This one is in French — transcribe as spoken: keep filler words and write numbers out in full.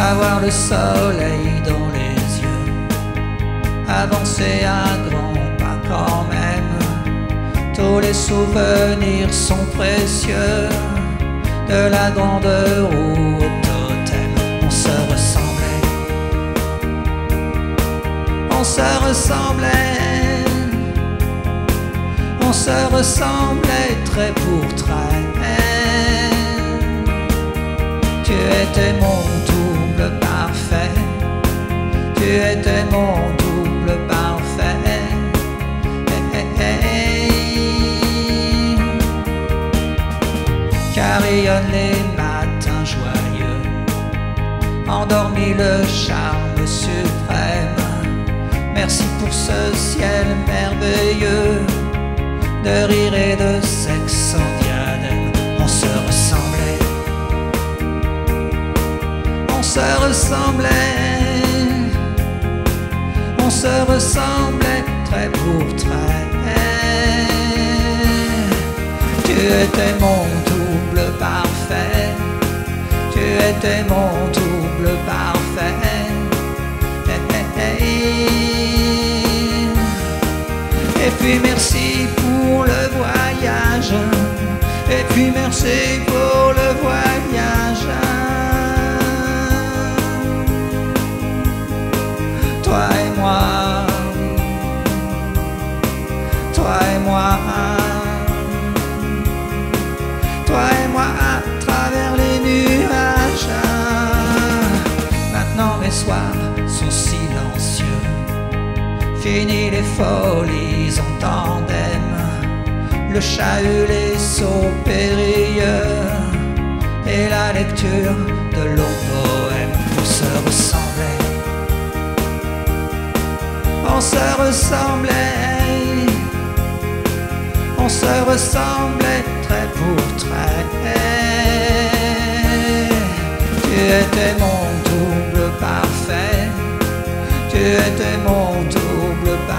avoir le soleil dans les yeux, avancer à grands pas quand même. Tous les souvenirs sont précieux, de la grande roue au totem. On se ressemblait, on se ressemblait, on se ressemblait trait pour trait. Tu étais mon double parfait, tu étais mon double parfait. Carillonnent les matins joyeux, endormi le charme suprême. Merci pour ce ciel merveilleux, de rire et de sexe sans diadème. On se ressemblait, on se ressemblait, on se ressemblait trait pour trait. Tu étais mon double parfait, tu étais mon double parfait. Et puis merci pour le voyage, et puis merci pour le voyage. Toi et moi, toi et moi, toi et moi à travers les nuages. Maintenant mes soirs sont silencieux, fini les folies en tandem, le chahut, les sauts périlleux et la lecture de longs poèmes. On se ressemblait, on se ressemblait, on se ressemblait trait pour trait. Tu étais mon double parfait, tu étais mon double parfait.